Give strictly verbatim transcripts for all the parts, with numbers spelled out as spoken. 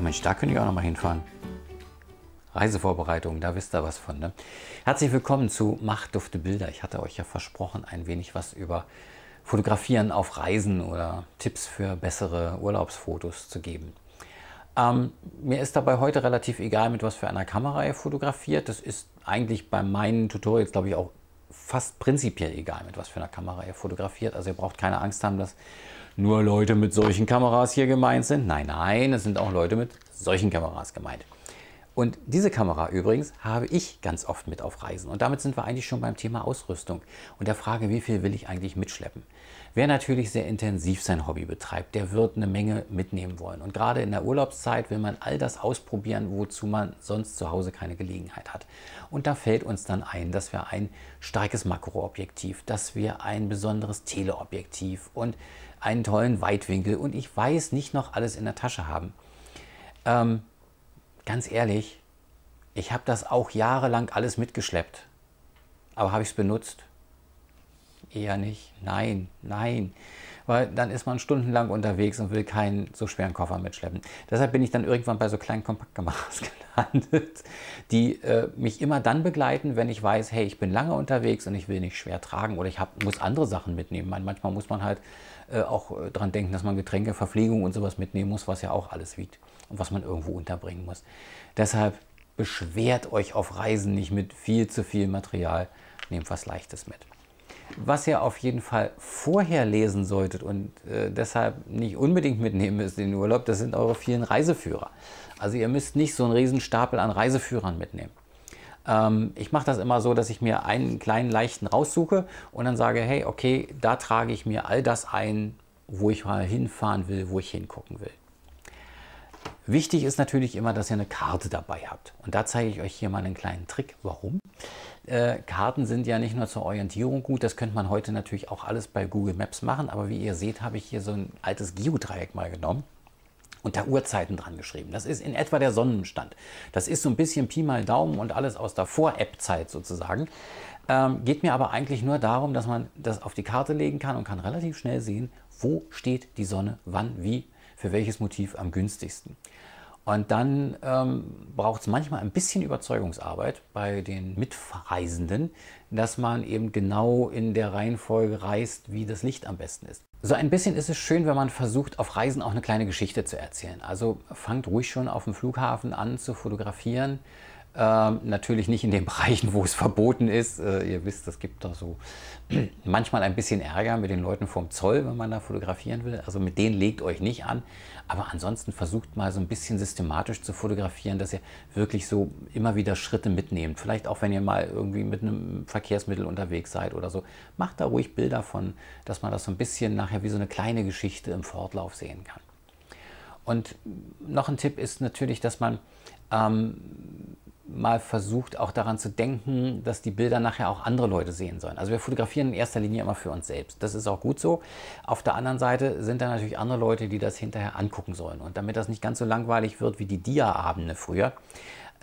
Ach Mensch, da könnte ich auch noch mal hinfahren. Reisevorbereitung, da wisst ihr was von, ne? Herzlich willkommen zu Macht dufte Bilder. Ich hatte euch ja versprochen, ein wenig was über Fotografieren auf Reisen oder Tipps für bessere Urlaubsfotos zu geben. Ähm, mir ist dabei heute relativ egal, mit was für einer Kamera ihr fotografiert. Das ist eigentlich bei meinen Tutorials, glaube ich, auch fast prinzipiell egal, mit was für einer Kamera ihr fotografiert. Also ihr braucht keine Angst haben, dass nur Leute mit solchen Kameras hier gemeint sind. Nein, nein, es sind auch Leute mit solchen Kameras gemeint. Und diese Kamera übrigens habe ich ganz oft mit auf Reisen. Und damit sind wir eigentlich schon beim Thema Ausrüstung und der Frage, wie viel will ich eigentlich mitschleppen. Wer natürlich sehr intensiv sein Hobby betreibt, der wird eine Menge mitnehmen wollen. Und gerade in der Urlaubszeit will man all das ausprobieren, wozu man sonst zu Hause keine Gelegenheit hat. Und da fällt uns dann ein, dass wir ein starkes Makroobjektiv, dass wir ein besonderes Teleobjektiv und einen tollen Weitwinkel und ich weiß nicht noch alles in der Tasche haben. Ähm, Ganz ehrlich, ich habe das auch jahrelang alles mitgeschleppt. Aber habe ich es benutzt? Eher nicht. Nein, nein. Weil dann ist man stundenlang unterwegs und will keinen so schweren Koffer mitschleppen. Deshalb bin ich dann irgendwann bei so kleinen Kompaktkameras gelandet, die äh, mich immer dann begleiten, wenn ich weiß, hey, ich bin lange unterwegs und ich will nicht schwer tragen oder ich hab, muss andere Sachen mitnehmen. Manchmal muss man halt äh, auch äh, dran denken, dass man Getränke, Verpflegung und sowas mitnehmen muss, was ja auch alles wiegt und was man irgendwo unterbringen muss. Deshalb beschwert euch auf Reisen nicht mit viel zu viel Material. Nehmt was Leichtes mit. Was ihr auf jeden Fall vorher lesen solltet und äh, deshalb nicht unbedingt mitnehmen müsst in den Urlaub, das sind eure vielen Reiseführer. Also ihr müsst nicht so einen riesen Stapel an Reiseführern mitnehmen. Ähm, ich mache das immer so, dass ich mir einen kleinen leichten raussuche und dann sage, hey, okay, da trage ich mir all das ein, wo ich mal hinfahren will, wo ich hingucken will. Wichtig ist natürlich immer, dass ihr eine Karte dabei habt. Und da zeige ich euch hier mal einen kleinen Trick. Warum? Äh, Karten sind ja nicht nur zur Orientierung gut, das könnte man heute natürlich auch alles bei Google Maps machen, aber wie ihr seht, habe ich hier so ein altes Geodreieck mal genommen und da Uhrzeiten dran geschrieben. Das ist in etwa der Sonnenstand. Das ist so ein bisschen Pi mal Daumen und alles aus der Vor-App-Zeit sozusagen. Ähm, geht mir aber eigentlich nur darum, dass man das auf die Karte legen kann und kann relativ schnell sehen, wo steht die Sonne, wann, wie, für welches Motiv am günstigsten. Und dann ähm, braucht es manchmal ein bisschen Überzeugungsarbeit bei den Mitreisenden, dass man eben genau in der Reihenfolge reist, wie das Licht am besten ist. So ein bisschen ist es schön, wenn man versucht, auf Reisen auch eine kleine Geschichte zu erzählen. Also fangt ruhig schon auf dem Flughafen an zu fotografieren. Ähm, natürlich nicht in den Bereichen, wo es verboten ist. Äh, ihr wisst, es gibt da so manchmal ein bisschen Ärger mit den Leuten vom Zoll, wenn man da fotografieren will. Also mit denen legt euch nicht an. Aber ansonsten versucht mal so ein bisschen systematisch zu fotografieren, dass ihr wirklich so immer wieder Schritte mitnehmt. Vielleicht auch, wenn ihr mal irgendwie mit einem Verkehrsmittel unterwegs seid oder so. Macht da ruhig Bilder von, dass man das so ein bisschen nachher wie so eine kleine Geschichte im Fortlauf sehen kann. Und noch ein Tipp ist natürlich, dass man ähm, mal versucht, auch daran zu denken, dass die Bilder nachher auch andere Leute sehen sollen. Also wir fotografieren in erster Linie immer für uns selbst. Das ist auch gut so. Auf der anderen Seite sind da natürlich andere Leute, die das hinterher angucken sollen. Und damit das nicht ganz so langweilig wird wie die Dia-Abende früher,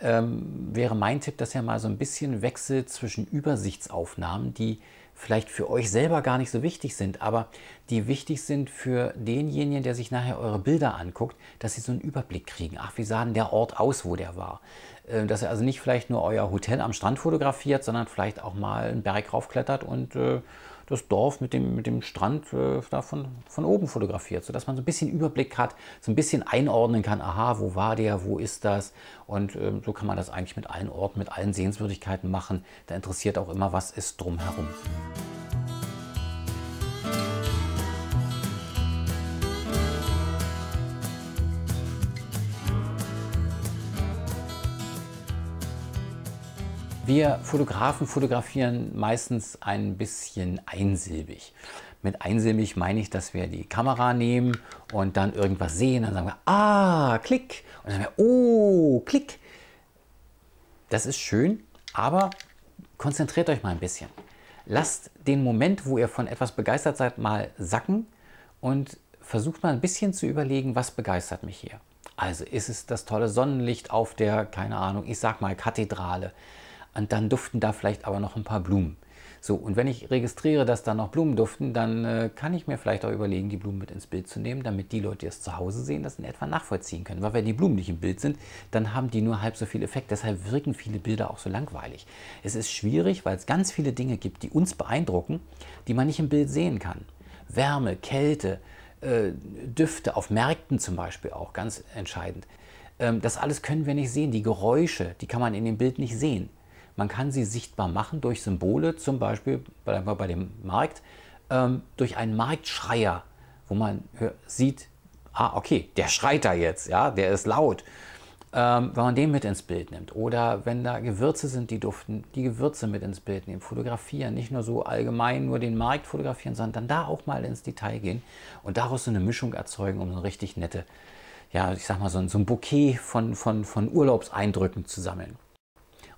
ähm, wäre mein Tipp, dass ihr mal so ein bisschen wechselt zwischen Übersichtsaufnahmen, die vielleicht für euch selber gar nicht so wichtig sind, aber die wichtig sind für denjenigen, der sich nachher eure Bilder anguckt, dass sie so einen Überblick kriegen. Ach, wie sah denn der Ort aus, wo der war? Dass ihr also nicht vielleicht nur euer Hotel am Strand fotografiert, sondern vielleicht auch mal einen Berg raufklettert und äh, das Dorf mit dem, mit dem Strand äh, da von, von oben fotografiert, sodass man so ein bisschen Überblick hat, so ein bisschen einordnen kann, aha, wo war der, wo ist das? Und äh, so kann man das eigentlich mit allen Orten, mit allen Sehenswürdigkeiten machen. Da interessiert auch immer, was ist drumherum. Wir Fotografen fotografieren meistens ein bisschen einsilbig. Mit einsilbig meine ich, dass wir die Kamera nehmen und dann irgendwas sehen. Dann sagen wir, ah, klick. Und dann sagen wir, oh, klick. Das ist schön, aber konzentriert euch mal ein bisschen. Lasst den Moment, wo ihr von etwas begeistert seid, mal sacken und versucht mal ein bisschen zu überlegen, was begeistert mich hier. Also ist es das tolle Sonnenlicht auf der, keine Ahnung, ich sag mal Kathedrale. Und dann duften da vielleicht aber noch ein paar Blumen. So, und wenn ich registriere, dass da noch Blumen duften, dann äh, kann ich mir vielleicht auch überlegen, die Blumen mit ins Bild zu nehmen, damit die Leute, die es zu Hause sehen, das in etwa nachvollziehen können. Weil wenn die Blumen nicht im Bild sind, dann haben die nur halb so viel Effekt. Deshalb wirken viele Bilder auch so langweilig. Es ist schwierig, weil es ganz viele Dinge gibt, die uns beeindrucken, die man nicht im Bild sehen kann. Wärme, Kälte, äh, Düfte, auf Märkten zum Beispiel auch ganz entscheidend. Ähm, das alles können wir nicht sehen. Die Geräusche, die kann man in dem Bild nicht sehen. Man kann sie sichtbar machen durch Symbole, zum Beispiel bei, bei dem Markt, ähm, durch einen Marktschreier, wo man hört, sieht, ah, okay, der schreit da jetzt, ja, der ist laut, ähm, wenn man den mit ins Bild nimmt. Oder wenn da Gewürze sind, die duften, die Gewürze mit ins Bild nehmen, fotografieren, nicht nur so allgemein nur den Markt fotografieren, sondern dann da auch mal ins Detail gehen und daraus so eine Mischung erzeugen, um so eine richtig nette, ja, ich sag mal, so ein, so ein Bouquet von, von, von Urlaubseindrücken zu sammeln.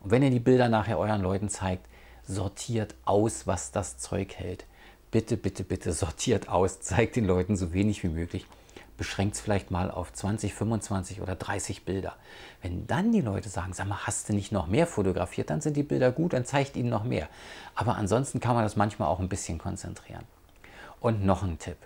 Und wenn ihr die Bilder nachher euren Leuten zeigt, sortiert aus, was das Zeug hält. Bitte, bitte, bitte sortiert aus. Zeigt den Leuten so wenig wie möglich. Beschränkt es vielleicht mal auf zwanzig, fünfundzwanzig oder dreißig Bilder. Wenn dann die Leute sagen, sag mal, hast du nicht noch mehr fotografiert, dann sind die Bilder gut, dann zeigt ihnen noch mehr. Aber ansonsten kann man das manchmal auch ein bisschen konzentrieren. Und noch ein Tipp.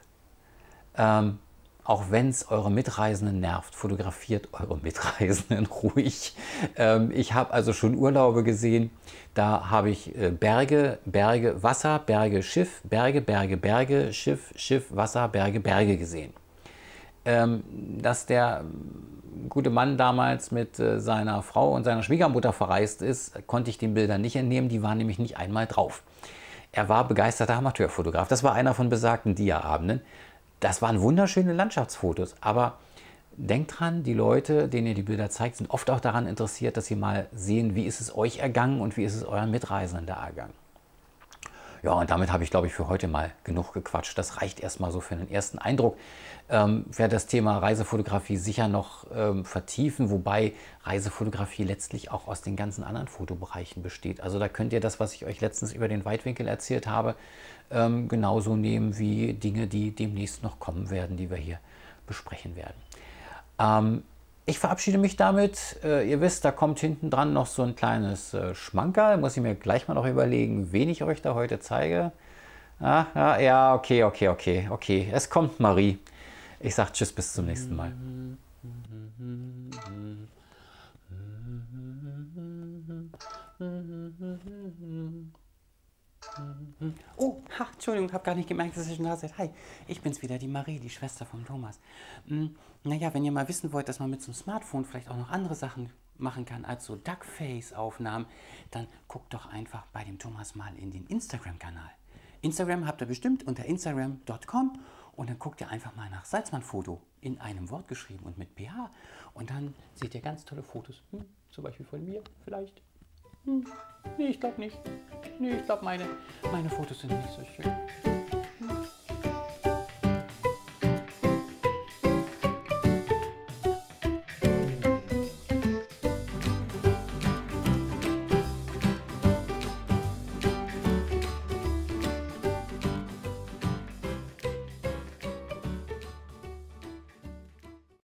Ähm, Auch wenn es eure Mitreisenden nervt, fotografiert eure Mitreisenden ruhig. Ähm, ich habe also schon Urlaube gesehen, da habe ich äh, Berge, Berge, Wasser, Berge, Schiff, Berge, Berge, Berge, Schiff, Schiff, Wasser, Berge, Berge gesehen. Ähm, dass der gute Mann damals mit äh, seiner Frau und seiner Schwiegermutter verreist ist, konnte ich den Bildern nicht entnehmen, die waren nämlich nicht einmal drauf. Er war begeisterter Amateurfotograf, das war einer von besagten Dia-Abenden. Das waren wunderschöne Landschaftsfotos, aber denkt dran, die Leute, denen ihr die Bilder zeigt, sind oft auch daran interessiert, dass sie mal sehen, wie ist es euch ergangen und wie ist es euren Mitreisenden da ergangen. Ja, und damit habe ich, glaube ich, für heute mal genug gequatscht. Das reicht erstmal so für einen ersten Eindruck. Ähm, ich werde das Thema Reisefotografie sicher noch ähm, vertiefen, wobei Reisefotografie letztlich auch aus den ganzen anderen Fotobereichen besteht. Also da könnt ihr das, was ich euch letztens über den Weitwinkel erzählt habe, ähm, genauso nehmen wie Dinge, die demnächst noch kommen werden, die wir hier besprechen werden. Ähm, Ich verabschiede mich damit. Äh, ihr wisst, da kommt hinten dran noch so ein kleines äh, Schmankerl. Muss ich mir gleich mal noch überlegen, wen ich euch da heute zeige. Ah, ah, ja, okay, okay, okay, okay. Es kommt Marie. Ich sage tschüss, bis zum nächsten Mal. Oh, ha, Entschuldigung, habe gar nicht gemerkt, dass ihr schon da seid. Hi, ich bin's wieder, die Marie, die Schwester von Thomas. Hm, naja, wenn ihr mal wissen wollt, dass man mit so einem Smartphone vielleicht auch noch andere Sachen machen kann, als so Duckface-Aufnahmen, dann guckt doch einfach bei dem Thomas mal in den Instagram-Kanal. Instagram habt ihr bestimmt unter Instagram punkt com und dann guckt ihr einfach mal nach Salzmann-Foto, in einem Wort geschrieben und mit pH. Und dann seht ihr ganz tolle Fotos, hm, zum Beispiel von mir vielleicht. Hm. Nee, ich glaube nicht. Nee, ich glaube, meine, meine Fotos sind nicht so schön.